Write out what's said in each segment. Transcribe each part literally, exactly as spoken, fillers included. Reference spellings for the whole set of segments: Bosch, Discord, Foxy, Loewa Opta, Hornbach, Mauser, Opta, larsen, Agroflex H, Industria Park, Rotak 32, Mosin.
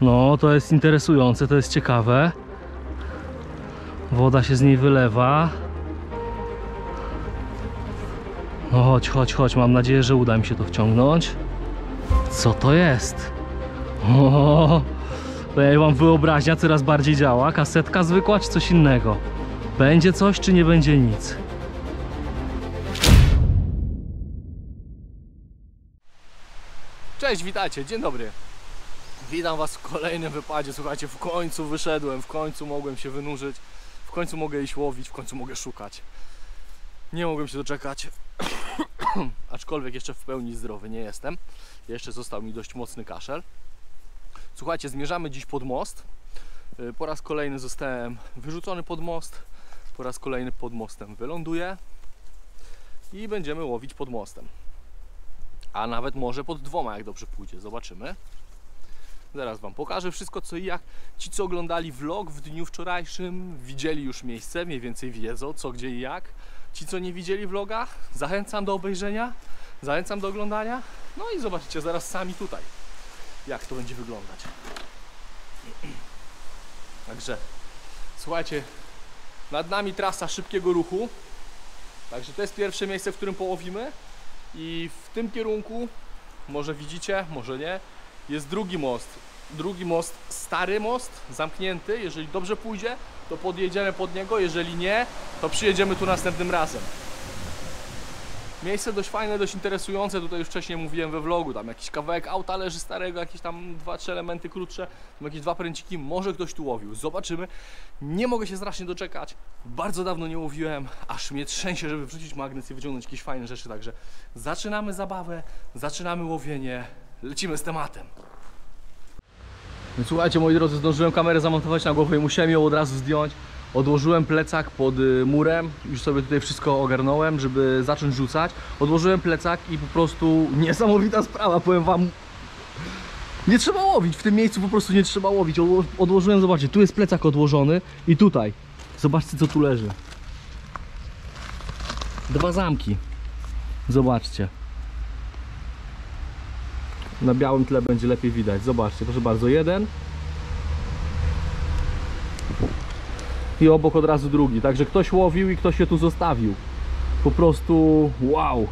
No, to jest interesujące, to jest ciekawe. Woda się z niej wylewa. No chodź, chodź, chodź. Mam nadzieję, że uda mi się to wciągnąć. Co to jest? O, to ja mam wyobraźnia coraz bardziej działa. Kasetka zwykła czy coś innego? Będzie coś czy nie będzie nic? Cześć, witajcie, dzień dobry. Witam was w kolejnym wypadzie. Słuchajcie, w końcu wyszedłem, w końcu mogłem się wynurzyć, w końcu mogę iść łowić, w końcu mogę szukać. Nie mogłem się doczekać. Aczkolwiek jeszcze w pełni zdrowy nie jestem. Jeszcze został mi dość mocny kaszel. Słuchajcie, zmierzamy dziś pod most. Po raz kolejny zostałem wyrzucony pod most. Po raz kolejny pod mostem wyląduję. I będziemy łowić pod mostem. A nawet może pod dwoma, jak dobrze pójdzie. Zobaczymy. Zaraz wam pokażę wszystko co i jak. Ci co oglądali vlog w dniu wczorajszym widzieli już miejsce, mniej więcej wiedzą co, gdzie i jak. Ci co nie widzieli vloga, zachęcam do obejrzenia, zachęcam do oglądania. No i zobaczycie zaraz sami tutaj jak to będzie wyglądać. Także słuchajcie, nad nami trasa szybkiego ruchu. Także to jest pierwsze miejsce, w którym połowimy. I w tym kierunku, może widzicie, może nie, jest drugi most. Drugi most, stary most, zamknięty. Jeżeli dobrze pójdzie, to podjedziemy pod niego. Jeżeli nie, to przyjedziemy tu następnym razem. Miejsce dość fajne, dość interesujące. Tutaj już wcześniej mówiłem we vlogu. Tam jakiś kawałek auta leży starego, jakieś tam dwa, trzy elementy krótsze, tam jakieś dwa pręciki. Może ktoś tu łowił. Zobaczymy. Nie mogę się strasznie doczekać. Bardzo dawno nie łowiłem. Aż mnie trzęsie, żeby wrzucić magnes i wyciągnąć jakieś fajne rzeczy. Także zaczynamy zabawę, zaczynamy łowienie. Lecimy z tematem. Słuchajcie, moi drodzy, zdążyłem kamerę zamontować na głowę i musiałem ją od razu zdjąć. Odłożyłem plecak pod murem, już sobie tutaj wszystko ogarnąłem, żeby zacząć rzucać. Odłożyłem plecak i po prostu niesamowita sprawa, powiem wam. Nie trzeba łowić, w tym miejscu po prostu nie trzeba łowić. Odłożyłem, zobaczcie, tu jest plecak odłożony i tutaj. Zobaczcie co tu leży. Dwa zamki. Zobaczcie. Na białym tle będzie lepiej widać. Zobaczcie, proszę bardzo, jeden. I obok od razu drugi. Także ktoś łowił i ktoś się tu zostawił. Po prostu wow.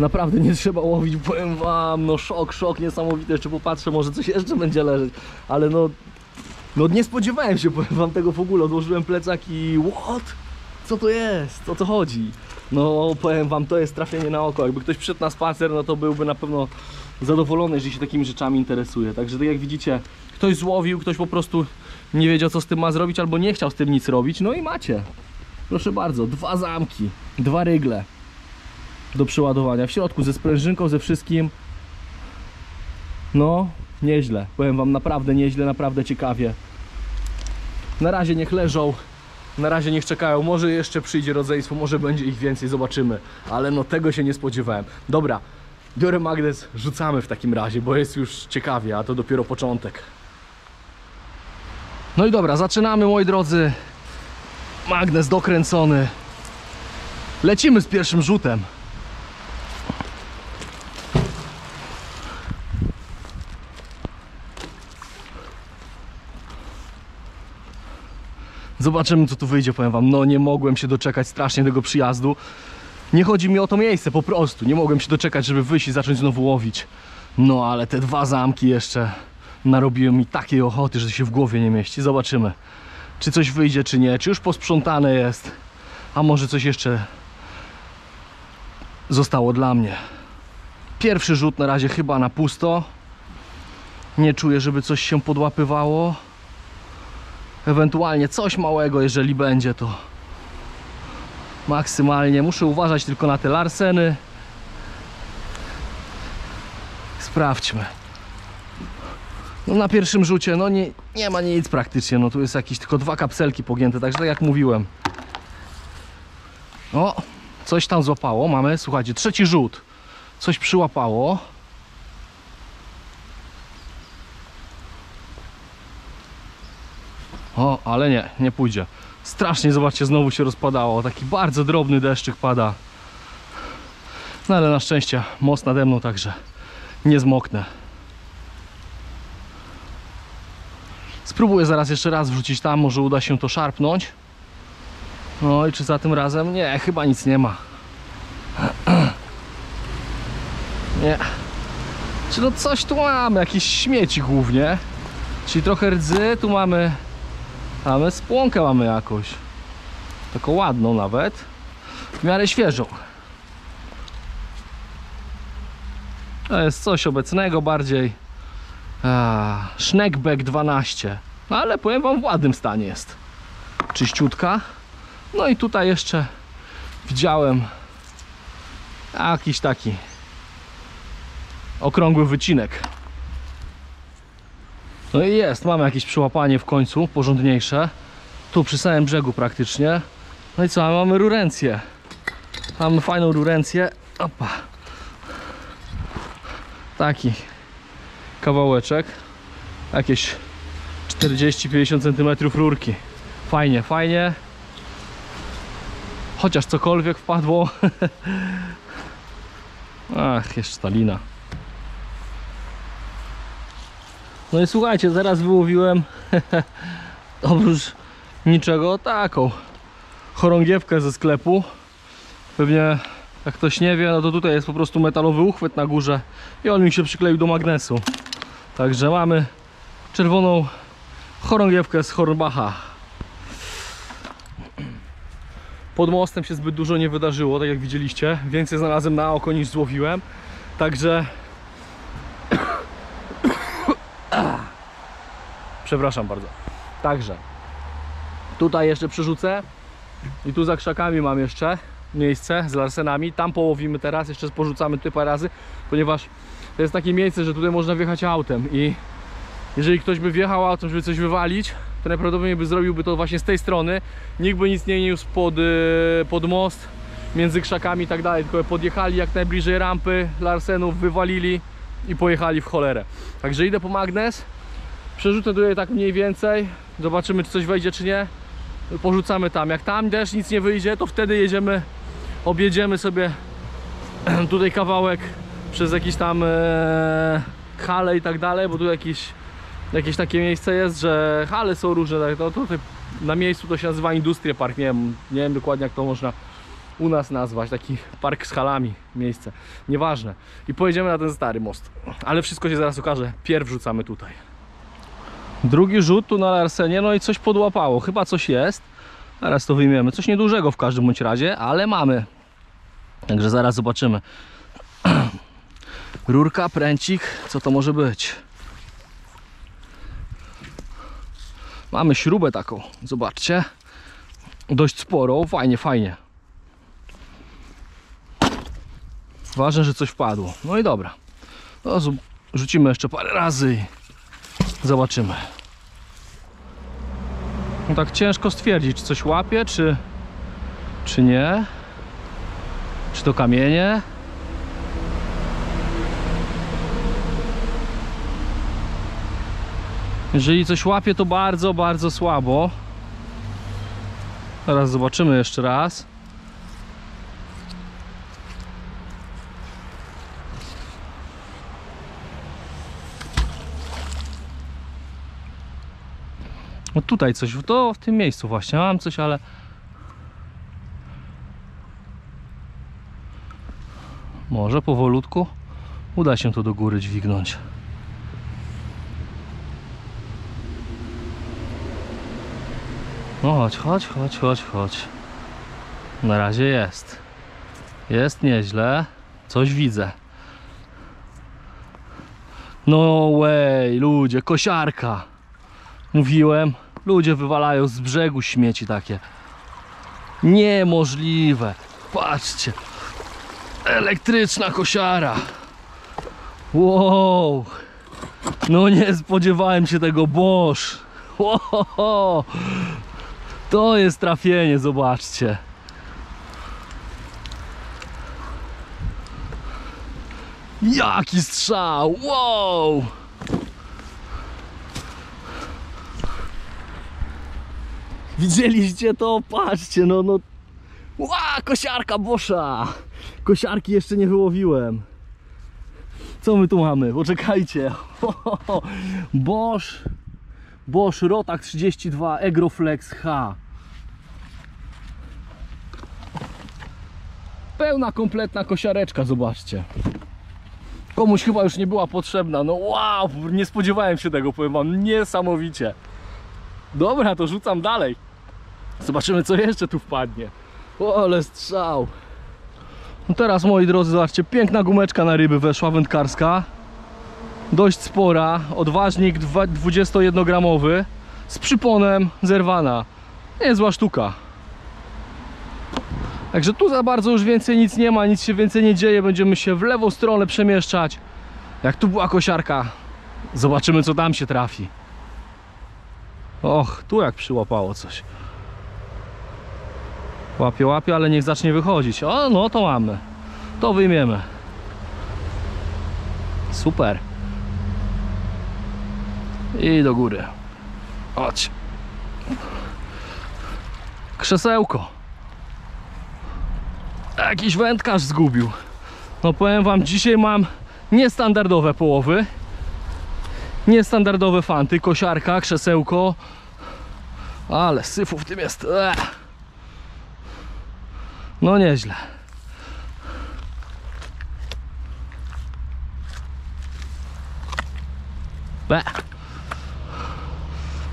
Naprawdę nie trzeba łowić, powiem wam. No szok, szok niesamowity. Jeszcze popatrzę, może coś jeszcze będzie leżeć. Ale no, no nie spodziewałem się, powiem wam, tego w ogóle. Odłożyłem plecak i what? Co to jest? O co chodzi? No powiem wam, to jest trafienie na oko. Jakby ktoś przyszedł na spacer, no to byłby na pewno zadowolony, jeżeli się takimi rzeczami interesuje. Także tak jak widzicie, ktoś złowił, ktoś po prostu nie wiedział co z tym ma zrobić albo nie chciał z tym nic robić. No i macie, proszę bardzo, dwa zamki, dwa rygle do przeładowania w środku, ze sprężynką, ze wszystkim. No, nieźle, powiem wam, naprawdę nieźle, naprawdę ciekawie. Na razie niech leżą, na razie niech czekają, może jeszcze przyjdzie rodzeństwo, może będzie ich więcej, zobaczymy. Ale no tego się nie spodziewałem. Dobra, biorę magnes, rzucamy w takim razie, bo jest już ciekawie, a to dopiero początek. No i dobra, zaczynamy, moi drodzy. Magnes dokręcony. Lecimy z pierwszym rzutem. Zobaczymy co tu wyjdzie, powiem wam. No nie mogłem się doczekać strasznie tego przyjazdu. Nie chodzi mi o to miejsce, po prostu. Nie mogłem się doczekać, żeby wyjść i zacząć znowu łowić. No ale te dwa zamki jeszcze narobiły mi takiej ochoty, że się w głowie nie mieści. Zobaczymy, czy coś wyjdzie, czy nie. Czy już posprzątane jest, a może coś jeszcze zostało dla mnie. Pierwszy rzut na razie chyba na pusto. Nie czuję, żeby coś się podłapywało. Ewentualnie coś małego, jeżeli będzie, to maksymalnie. Muszę uważać tylko na te larseny. Sprawdźmy. No na pierwszym rzucie no nie, nie ma nic praktycznie. No tu jest jakieś tylko dwa kapselki pogięte. Także tak jak mówiłem. O, coś tam złapało. Mamy, słuchajcie, trzeci rzut. Coś przyłapało. O, ale nie, nie pójdzie. Strasznie, zobaczcie, znowu się rozpadało. Taki bardzo drobny deszczyk pada. No ale na szczęście most nade mną, także nie zmoknę. Spróbuję zaraz jeszcze raz wrzucić tam, może uda się to szarpnąć. No i czy za tym razem? Nie, chyba nic nie ma. Nie. Czy no coś tu mamy, jakieś śmieci głównie. Czyli trochę rdzy, tu mamy... Mamy spłonkę mamy jakoś. Taką ładną nawet. W miarę świeżą. To jest coś obecnego bardziej. Szneckback dwanaście. No ale powiem wam, w ładnym stanie jest. Czyściutka. No i tutaj jeszcze widziałem jakiś taki okrągły wycinek. No i jest, mamy jakieś przyłapanie w końcu, porządniejsze. Tu przy samym brzegu praktycznie. No i co, mamy rurencję. Mamy fajną rurencję. Opa. Taki kawałeczek. Jakieś czterdzieści pięćdziesiąt centymetrów rurki. Fajnie, fajnie. Chociaż cokolwiek wpadło. Ach, jeszcze ta lina. No i słuchajcie, zaraz wyłowiłem oprócz niczego taką chorągiewkę ze sklepu. Pewnie jak ktoś nie wie, no to tutaj jest po prostu metalowy uchwyt na górze i on mi się przykleił do magnesu. Także mamy czerwoną chorągiewkę z Hornbacha. Pod mostem się zbyt dużo nie wydarzyło, tak jak widzieliście. Więcej znalazłem na oko niż złowiłem. Także... Przepraszam bardzo. Także tutaj jeszcze przerzucę. I tu za krzakami mam jeszcze miejsce z larsenami. Tam połowimy teraz, jeszcze porzucamy tutaj parę razy. Ponieważ to jest takie miejsce, że tutaj można wjechać autem. I jeżeli ktoś by wjechał autem, żeby coś wywalić, to najprawdopodobniej by zrobiłby to właśnie z tej strony. Nikt by nic nie niósł pod, pod most, między krzakami i tak dalej. Tylko podjechali jak najbliżej rampy larsenów, wywalili i pojechali w cholerę. Także idę po magnes. Przerzucę tutaj tak mniej więcej, zobaczymy czy coś wejdzie czy nie. Porzucamy tam, jak tam też nic nie wyjdzie, to wtedy jedziemy, objedziemy sobie tutaj kawałek przez jakiś tam hale i tak dalej, bo tu jakieś, jakieś takie miejsce jest, że hale są różne, tak, no, tutaj na miejscu to się nazywa Industria Park, nie wiem, nie wiem dokładnie jak to można u nas nazwać, taki park z halami, miejsce, nieważne. I pojedziemy na ten stary most, ale wszystko się zaraz okaże, pierw rzucamy tutaj. Drugi rzut tu na larsenie, no i coś podłapało, chyba coś jest. Zaraz to wyjmiemy, coś niedużego w każdym bądź razie, ale mamy. Także zaraz zobaczymy. Rurka, pręcik, co to może być? Mamy śrubę taką, zobaczcie. Dość sporą, fajnie, fajnie. Ważne, że coś wpadło. No i dobra. No, rzucimy jeszcze parę razy. Zobaczymy. No tak ciężko stwierdzić, czy coś łapie, czy, czy nie. Czy to kamienie? Jeżeli coś łapie, to bardzo, bardzo słabo. Teraz zobaczymy jeszcze raz. No tutaj coś, to w tym miejscu właśnie mam coś, ale... Może powolutku uda się to do góry dźwignąć. No chodź, chodź, chodź, chodź, chodź. Na razie jest. Jest nieźle. Coś widzę. No way, ludzie, kosiarka. Mówiłem, ludzie wywalają z brzegu śmieci takie. Niemożliwe. Patrzcie. Elektryczna kosiara. Wow. No nie spodziewałem się tego Bosch. Wow. To jest trafienie, zobaczcie. Jaki strzał. Wow. Widzieliście to? Patrzcie, no, no. Ła, kosiarka Boscha! Kosiarki jeszcze nie wyłowiłem. Co my tu mamy? Poczekajcie. Bosch Bosch Rotak trzydzieści dwa Agroflex H. Pełna, kompletna kosiareczka, zobaczcie. Komuś chyba już nie była potrzebna. No wow, nie spodziewałem się tego, powiem wam, niesamowicie. Dobra, to rzucam dalej. Zobaczymy, co jeszcze tu wpadnie. O, ale strzał. No teraz, moi drodzy, zobaczcie, piękna gumeczka na ryby weszła, wędkarska. Dość spora, odważnik dwudziestojednogramowy z przyponem zerwana. Niezła sztuka. Także tu za bardzo już więcej nic nie ma, nic się więcej nie dzieje. Będziemy się w lewą stronę przemieszczać. Jak tu była kosiarka, zobaczymy, co tam się trafi. Och, tu jak przyłapało coś. Łapie, łapie, ale niech zacznie wychodzić. O, no to mamy. To wyjmiemy. Super. I do góry. Chodź. Krzesełko. Jakiś wędkarz zgubił. No powiem wam, dzisiaj mam niestandardowe połowy. Niestandardowe fanty, kosiarka, krzesełko. Ale syfu w tym jest. Ech. No nieźle. Be.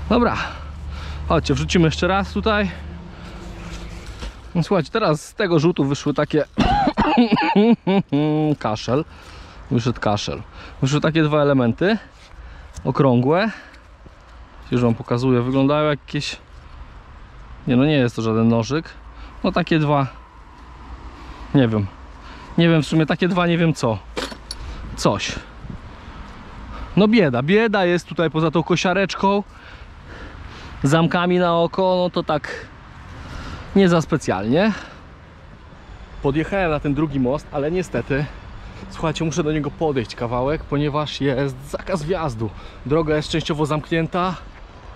Dobra. Chodźcie, wrzucimy jeszcze raz tutaj. No słuchajcie, teraz z tego rzutu wyszły takie... kaszel. Wyszedł kaszel. Wyszły takie dwa elementy. Okrągłe. Już wam pokazuję. Wyglądają jak jakieś... Nie, no nie jest to żaden nożyk. No takie dwa... Nie wiem, nie wiem w sumie, takie dwa nie wiem co. Coś. No bieda, bieda jest tutaj poza tą kosiareczką. Zamkami na oko, no to tak nie za specjalnie. Podjechałem na ten drugi most, ale niestety, słuchajcie, muszę do niego podejść kawałek, ponieważ jest zakaz wjazdu. Droga jest częściowo zamknięta.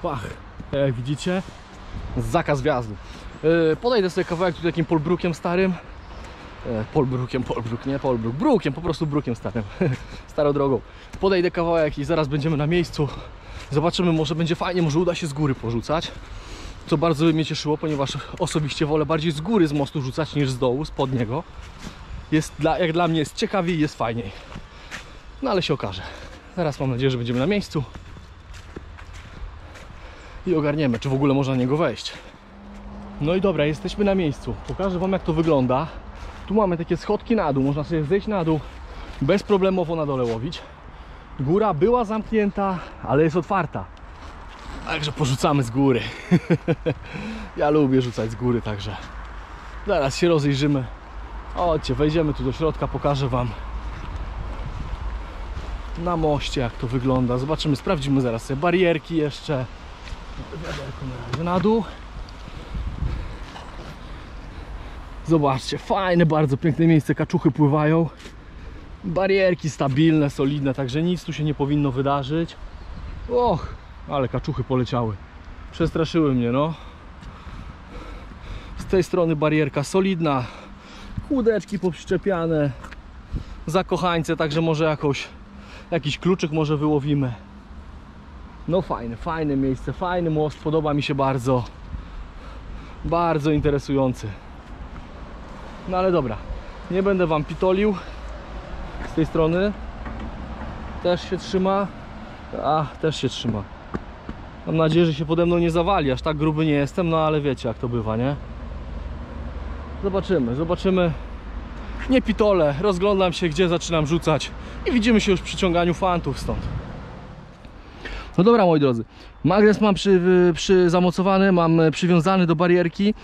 Pach, jak widzicie, zakaz wjazdu. Yy, podejdę sobie kawałek tutaj takim polbrukiem starym. Polbrukiem, polbruk, nie polbruk, brukiem, po prostu brukiem starym, starą drogą. Podejdę kawałek i zaraz będziemy na miejscu. Zobaczymy, może będzie fajnie, może uda się z góry porzucać. Co bardzo mnie cieszyło, ponieważ osobiście wolę bardziej z góry z mostu rzucać niż z dołu, spod niego. Jest dla, jak dla mnie jest ciekawiej i jest fajniej. No ale się okaże. Zaraz mam nadzieję, że będziemy na miejscu. I ogarniemy, czy w ogóle można na niego wejść. No i dobra, jesteśmy na miejscu. Pokażę wam, jak to wygląda. Tu mamy takie schodki na dół, można sobie zejść na dół, bezproblemowo na dole łowić. Góra była zamknięta, ale jest otwarta. Także porzucamy z góry. Ja lubię rzucać z góry, także zaraz się rozejrzymy. Chodźcie, wejdziemy tu do środka, pokażę wam na moście, jak to wygląda. Zobaczymy, sprawdzimy zaraz sobie barierki jeszcze. Na dół. Zobaczcie, fajne, bardzo piękne miejsce, kaczuchy pływają. Barierki stabilne, solidne, także nic tu się nie powinno wydarzyć. Och, ale kaczuchy poleciały. Przestraszyły mnie, no. Z tej strony barierka solidna. Kłódeczki poprzyczepiane. Zakochańce, także może jakoś, jakiś kluczyk może wyłowimy. No fajne, fajne miejsce, fajny most, podoba mi się bardzo. Bardzo interesujący. No ale dobra, nie będę wam pitolił. Z tej strony też się trzyma. A, też się trzyma. Mam nadzieję, że się pode mną nie zawali. Aż tak gruby nie jestem, no ale wiecie, jak to bywa, nie? Zobaczymy, zobaczymy. Nie pitolę, rozglądam się, gdzie zaczynam rzucać. I widzimy się już przy ciąganiu fantów stąd. No dobra, moi drodzy, magnes mam przy, przy zamocowany, mam przywiązany do barierki.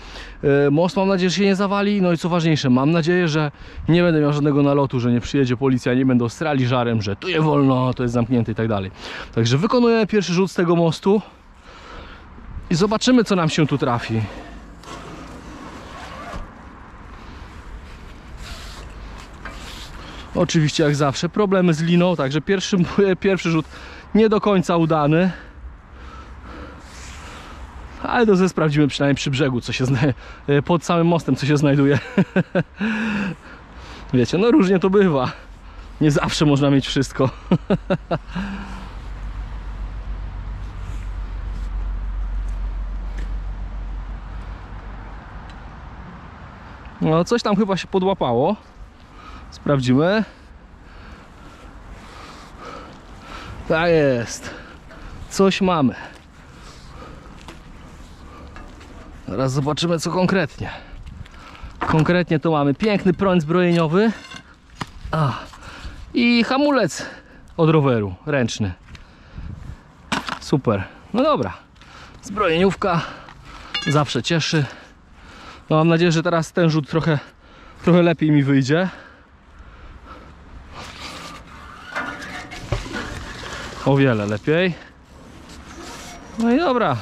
Most mam nadzieję, że się nie zawali. No i co ważniejsze, mam nadzieję, że nie będę miał żadnego nalotu, że nie przyjedzie policja, nie będą strali żarem, że tu je wolno, to jest zamknięte i tak dalej. Także wykonuję pierwszy rzut z tego mostu i zobaczymy, co nam się tu trafi. Oczywiście, jak zawsze, problemy z liną, także pierwszy, pierwszy rzut nie do końca udany. Ale to ze sprawdzimy przynajmniej przy brzegu, co się znajduje, pod samym mostem, co się znajduje. Wiecie, no różnie to bywa. Nie zawsze można mieć wszystko. No coś tam chyba się podłapało. Sprawdzimy. Tak jest. Coś mamy. Teraz zobaczymy co konkretnie. Konkretnie to mamy piękny prąd zbrojeniowy. A, i hamulec od roweru, ręczny. Super. No dobra. Zbrojeniówka zawsze cieszy. No mam nadzieję, że teraz ten rzut trochę, trochę lepiej mi wyjdzie. O wiele lepiej. No i dobra.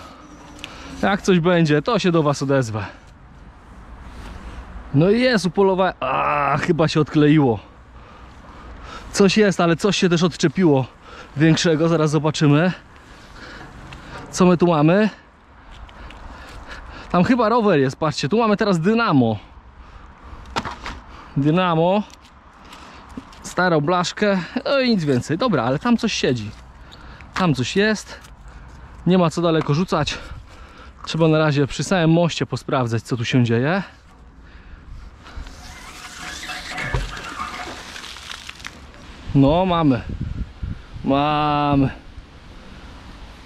Jak coś będzie, to się do was odezwę. No i jest upolowa... A, chyba się odkleiło. Coś jest, ale coś się też odczepiło większego. Zaraz zobaczymy. Co my tu mamy? Tam chyba rower jest, patrzcie. Tu mamy teraz dynamo. Dynamo. Starą blaszkę. No i nic więcej. Dobra, ale tam coś siedzi. Tam coś jest. Nie ma co daleko rzucać. Trzeba na razie przy samym moście posprawdzać, co tu się dzieje. No, mamy. Mamy.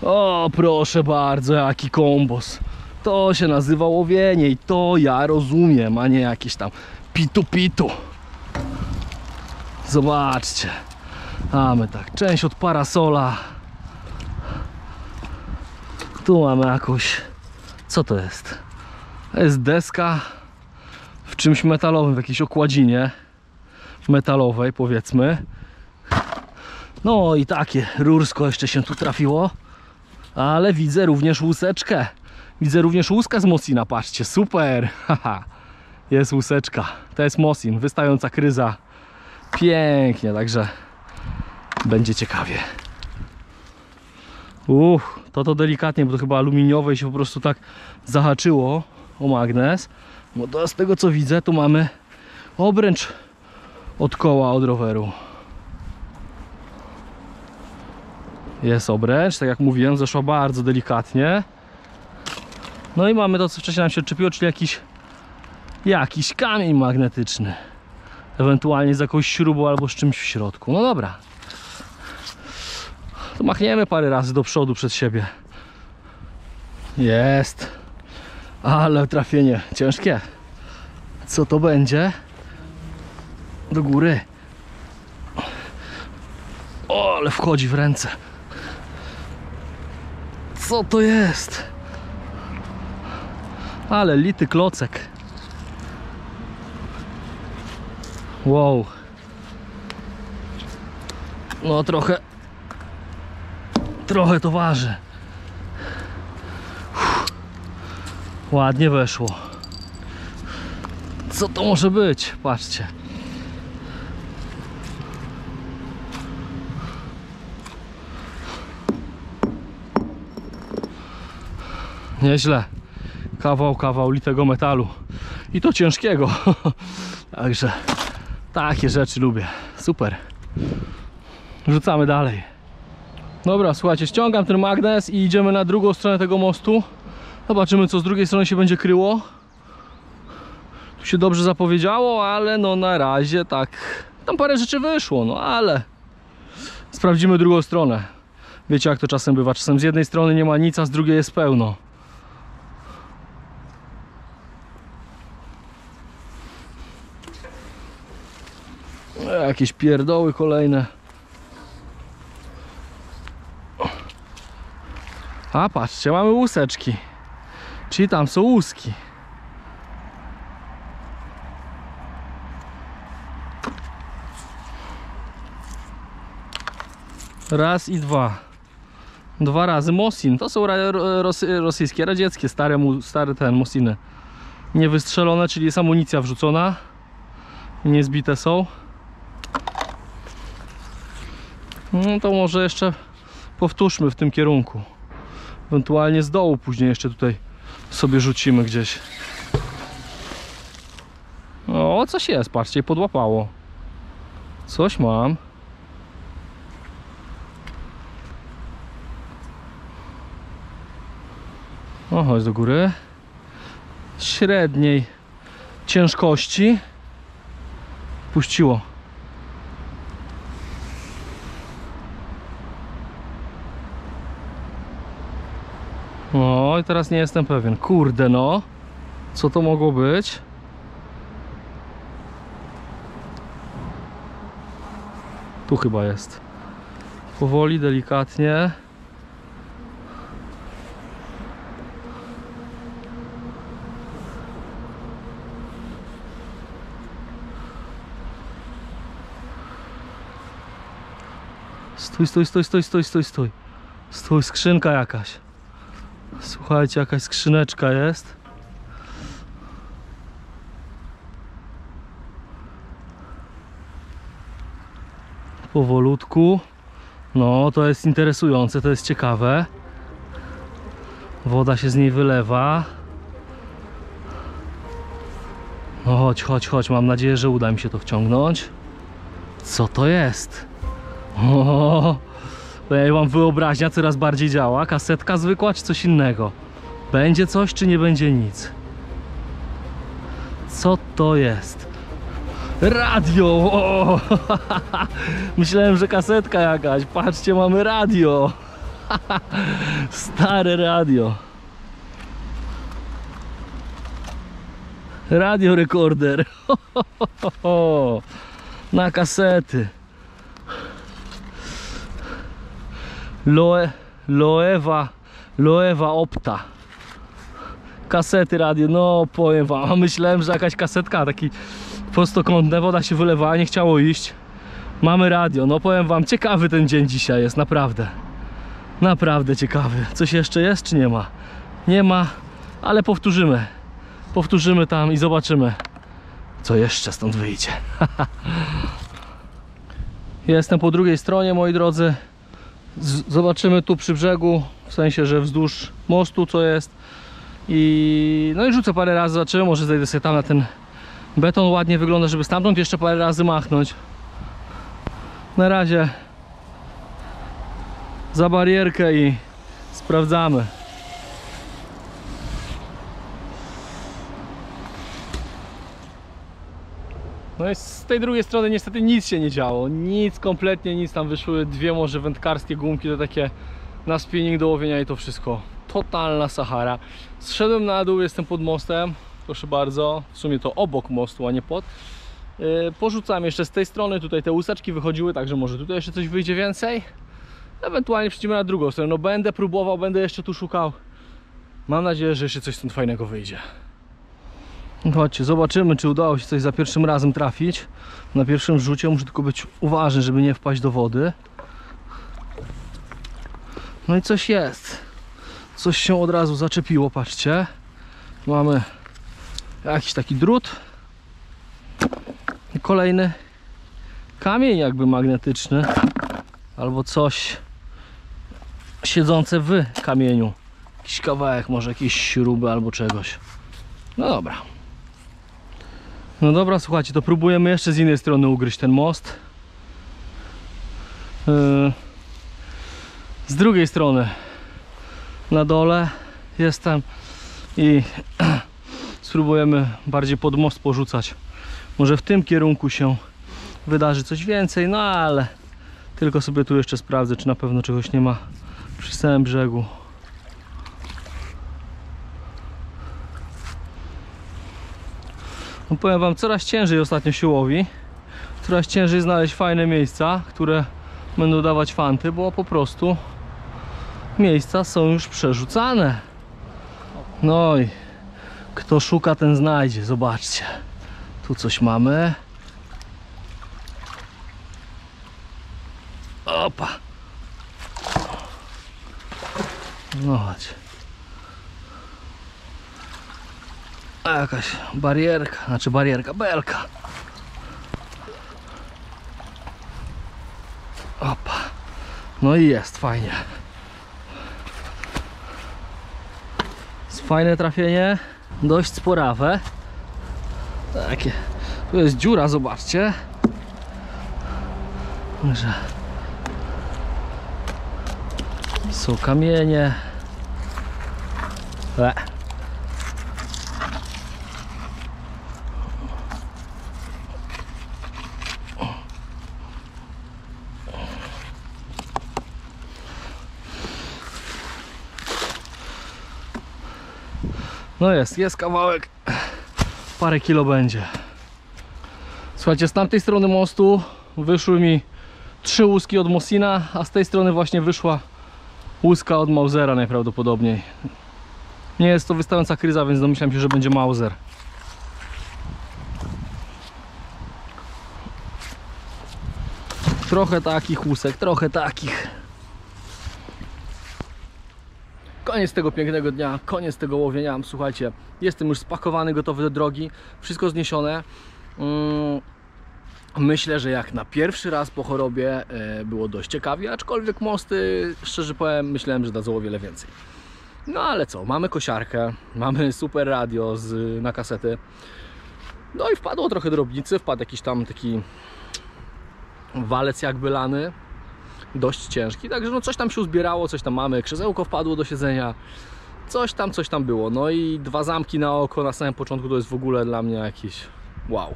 O, proszę bardzo, jaki kombos. To się nazywa łowienie i to ja rozumiem, a nie jakieś tam pitu pitu. Zobaczcie. Mamy tak, część od parasola. Tu mamy jakąś... Co to jest? To jest deska w czymś metalowym, w jakiejś okładzinie metalowej, powiedzmy. No i takie rursko jeszcze się tu trafiło. Ale widzę również łuseczkę. Widzę również łuskę z Mosina, patrzcie, super. Jest łuseczka. To jest Mosin, wystająca kryza. Pięknie, także będzie ciekawie. Uff, to to delikatnie, bo to chyba aluminiowe i się po prostu tak zahaczyło o magnes. Bo to z tego co widzę, tu mamy obręcz od koła, od roweru. Jest obręcz, tak jak mówiłem, zeszła bardzo delikatnie. No i mamy to, co wcześniej nam się odczepiło, czyli jakiś, jakiś kamień magnetyczny. Ewentualnie z jakąś śrubą albo z czymś w środku. No dobra. To machniemy parę razy do przodu przed siebie. Jest. Ale trafienie ciężkie. Co to będzie? Do góry. O, ale wchodzi w ręce. Co to jest? Ale lity klocek. Wow. No trochę... Trochę to waży. Uff. Ładnie weszło. Co to może być? Patrzcie. Nieźle. Kawał, kawał litego metalu. I to ciężkiego. Także takie rzeczy lubię. Super. Rzucamy dalej. Dobra, słuchajcie, ściągam ten magnes i idziemy na drugą stronę tego mostu. Zobaczymy, co z drugiej strony się będzie kryło. Tu się dobrze zapowiedziało, ale no na razie tak... Tam parę rzeczy wyszło, no ale... Sprawdzimy drugą stronę. Wiecie, jak to czasem bywa. Czasem z jednej strony nie ma nic, a z drugiej jest pełno. Jakieś pierdoły kolejne. A patrzcie, mamy łuseczki. Czyli tam są łuski. Raz i dwa. Dwa razy Mosin. To są rosyjskie, radzieckie, stare, stare ten Mosiny. Niewystrzelone, czyli jest amunicja wrzucona. Niezbite są. No to może jeszcze powtórzmy w tym kierunku. Ewentualnie z dołu później jeszcze tutaj sobie rzucimy gdzieś. O, coś jest, patrzcie, podłapało. Coś mam. O, chodź do góry. Średniej ciężkości puściło. No i teraz nie jestem pewien. Kurde no. Co to mogło być? Tu chyba jest. Powoli, delikatnie. Stój, stój, stój, stój, stój, stój, stój. Stój, skrzynka jakaś. Słuchajcie, jakaś skrzyneczka jest. Powolutku. No, to jest interesujące, to jest ciekawe. Woda się z niej wylewa. No chodź, chodź, chodź. Mam nadzieję, że uda mi się to wciągnąć. Co to jest? O, ja mam wyobraźnia, coraz bardziej działa. Kasetka zwykła, czy coś innego? Będzie coś, czy nie będzie nic? Co to jest? Radio! O! Myślałem, że kasetka jakaś. Patrzcie, mamy radio. Stare radio. Radio rekorder. Na kasety. Loe, Loewa, Loewa Opta. Kasety radio. No powiem wam, myślałem, że jakaś kasetka, taki prostokątne, woda się wylewała, nie chciało iść. Mamy radio, no powiem wam, ciekawy ten dzień dzisiaj jest, naprawdę. Naprawdę ciekawy. Coś jeszcze jest, czy nie ma? Nie ma, ale powtórzymy. Powtórzymy tam i zobaczymy, co jeszcze stąd wyjdzie. Jestem po drugiej stronie, moi drodzy. Zobaczymy tu przy brzegu, w sensie, że wzdłuż mostu co jest. I no i rzucę parę razy, zobaczymy, może zejdę sobie tam na ten beton, ładnie wygląda, żeby stamtąd jeszcze parę razy machnąć. Na razie za barierkę i sprawdzamy. No i z tej drugiej strony niestety nic się nie działo, nic, kompletnie nic, tam wyszły dwie może wędkarskie gumki, to takie na spinning do łowienia i to wszystko. Totalna Sahara. Zszedłem na dół, jestem pod mostem, proszę bardzo, w sumie to obok mostu, a nie pod. Yy, porzucam jeszcze z tej strony, tutaj te łusaczki wychodziły, także może tutaj jeszcze coś wyjdzie więcej. Ewentualnie przyjdziemy na drugą stronę, no będę próbował, będę jeszcze tu szukał. Mam nadzieję, że jeszcze coś stąd fajnego wyjdzie. Chodźcie, zobaczymy, czy udało się coś za pierwszym razem trafić. Na pierwszym rzucie muszę tylko być uważny, żeby nie wpaść do wody. No i coś jest. Coś się od razu zaczepiło, patrzcie. Mamy jakiś taki drut. I kolejny kamień jakby magnetyczny. Albo coś siedzące w kamieniu. Jakiś kawałek, może jakieś śruby albo czegoś. No dobra. No dobra, słuchajcie, to próbujemy jeszcze z innej strony ugryźć ten most. Yy, z drugiej strony na dole jestem i spróbujemy bardziej pod most porzucać. Może w tym kierunku się wydarzy coś więcej, no ale tylko sobie tu jeszcze sprawdzę, czy na pewno czegoś nie ma przy samym brzegu. No powiem wam, coraz ciężej ostatnio się łowi, coraz ciężej znaleźć fajne miejsca, które będą dawać fanty, bo po prostu miejsca są już przerzucane. No i kto szuka, ten znajdzie. Zobaczcie, tu coś mamy. Opa. No chodź. A jakaś barierka, znaczy barierka, belka. Opa. No i jest, fajnie. Jest fajne trafienie, dość sporawe. Takie. Tu jest dziura, zobaczcie. Także są kamienie. Le. No jest, jest kawałek. Parę kilo będzie. Słuchajcie, z tamtej strony mostu wyszły mi trzy łuski od Mosina, a z tej strony właśnie wyszła łuska od Mausera najprawdopodobniej. Nie jest to wystająca kryza, więc domyślam się, że będzie Mauser. Trochę takich łusek, trochę takich. Koniec tego pięknego dnia, koniec tego łowienia. Słuchajcie, jestem już spakowany, gotowy do drogi, wszystko zniesione. Myślę, że jak na pierwszy raz po chorobie było dość ciekawie, aczkolwiek mosty, szczerze powiem, myślałem, że dadzą o wiele więcej. No ale co, mamy kosiarkę, mamy super radio z, na kasety. No i wpadło trochę drobnicy, wpadł jakiś tam taki walec jakby lany, dość ciężki, także no coś tam się uzbierało, coś tam mamy, krzesełko wpadło do siedzenia, coś tam, coś tam było. No i dwa zamki na oko na samym początku to jest w ogóle dla mnie jakiś wow.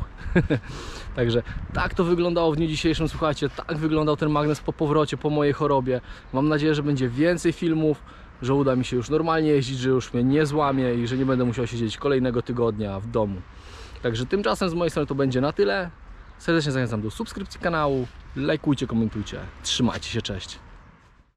Także tak to wyglądało w dniu dzisiejszym, słuchajcie, tak wyglądał ten magnes po powrocie, po mojej chorobie. Mam nadzieję, że będzie więcej filmów, że uda mi się już normalnie jeździć, że już mnie nie złamie i że nie będę musiał siedzieć kolejnego tygodnia w domu. Także tymczasem z mojej strony to będzie na tyle. Serdecznie zachęcam do subskrypcji kanału, lajkujcie, komentujcie, trzymajcie się, cześć.